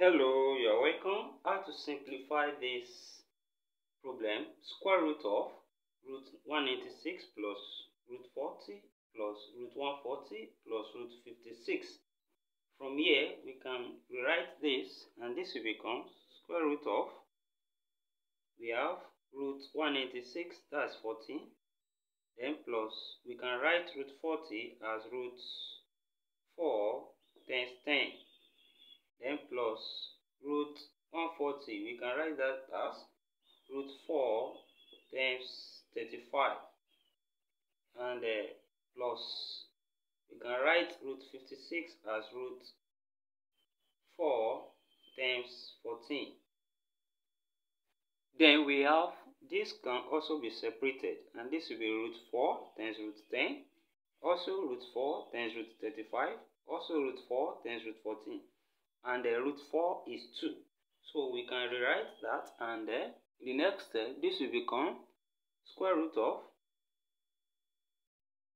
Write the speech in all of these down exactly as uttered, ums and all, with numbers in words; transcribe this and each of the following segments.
Hello, you are welcome. How to simplify this problem: square root of root one eighty-six plus root forty plus root one forty plus root fifty-six. From here we can rewrite this, and this will become square root of, we have root one eighty-six, that's forty, then plus, we can write root forty as root four times ten, then plus root one forty, we can write that as root four times thirty-five, and uh, plus we can write root fifty-six as root four times fourteen. Then we have, this can also be separated, and this will be root four times root ten, also root four times root thirty-five, also root four times root fourteen, and the uh, root four is two. So we can rewrite that, and uh, the next step, this will become square root of,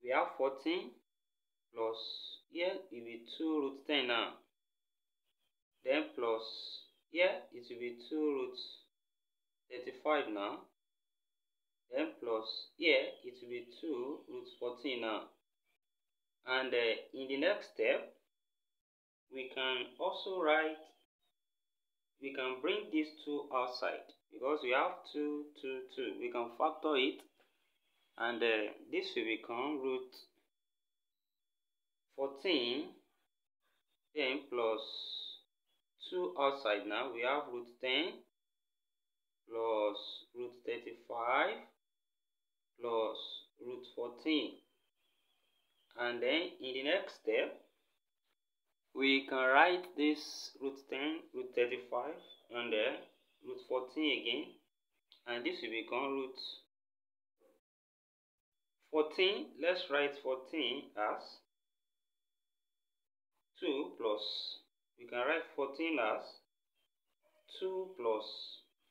we have fourteen plus, here it will be two root ten now, then plus, here it will be two root thirty-five now, then plus, here it will be two root fourteen now, and uh, in the next step we can also write, we can bring these two outside because we have two, two, two, we can factor it, and uh, this will become root fourteen, then plus two outside now, we have root ten plus root thirty-five plus root fourteen, and then in the next step we can write this root ten, root thirty-five, and then root fourteen again, and this will become root fourteen. Let's write fourteen as two plus, we can write fourteen as two plus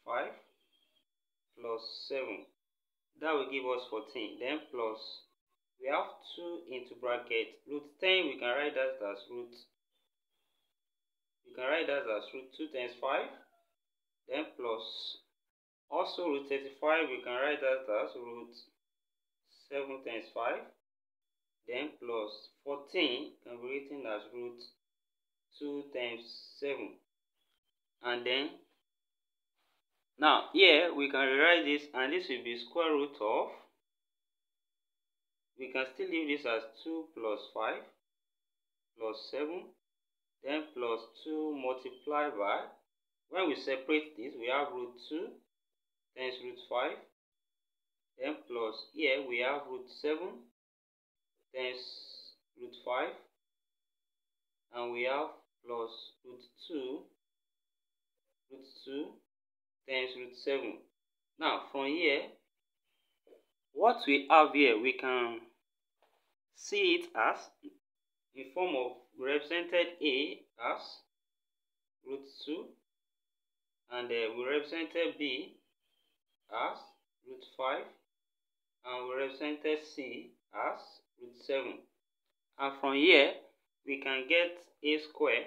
five plus seven, that will give us fourteen, then plus, we have two into bracket root ten, we can write that as root, we can write that as root two times five, then plus, also root thirty-five, we can write that as root seven times five, then plus fourteen can be written as root two times seven, and then now here we can rewrite this, and this will be square root of, we can still leave this as two plus five plus seven, then plus two multiplied by, when we separate this we have root two times root five, then plus, here we have root seven times root five, and we have plus root two, root two times root seven. Now from here, what we have here, we can see it as, in form of represented A as root two, and uh, we represented B as root five, and we represented C as root seven, and from here we can get A square.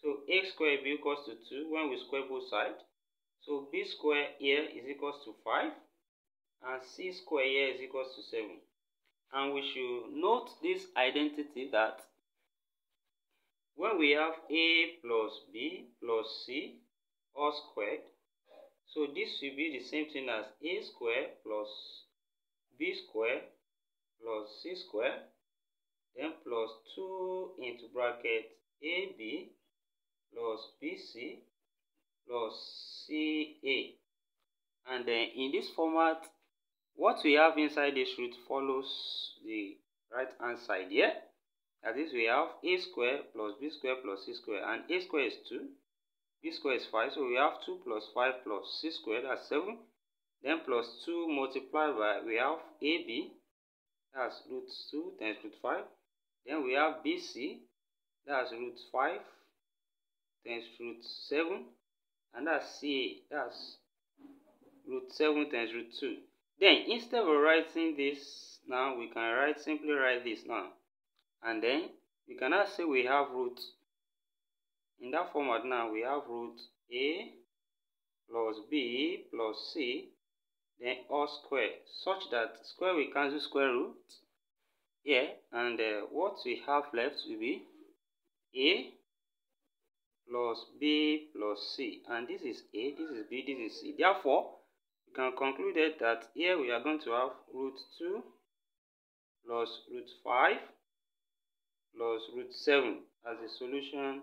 So A square will be equals to two when we square both sides, so B square here is equals to five, and C square here is equals to seven. And we should note this identity that when we have A plus B plus C all squared, so this will be the same thing as A square plus B square plus C square, then plus two into bracket A B plus B C plus C A, and then in this format what we have inside this root follows the right hand side here, that is we have A square plus B square plus C square, and A square is two, B square is five, so we have two plus five plus C square, that's seven, then plus two multiplied by, we have A B, that's root two times root five, then we have B C, that's root five times root seven, and that's C A, that's root seven times root two. Then instead of writing this now, we can write, simply write this now, and then we cannot say we have root In that format now, we have root a plus b plus c, then all square, such that square will cancel square root here, and uh, what we have left will be a plus b plus c, and this is a, this is b, this is c. Therefore, we can conclude that here we are going to have root two plus root five plus root seven as a solution,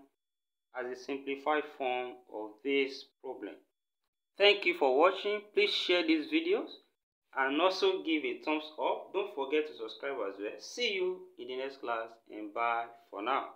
as a simplified form of this problem. Thank you for watching. Please share these videos and also give a thumbs up. Don't forget to subscribe as well. See you in the next class, and bye for now.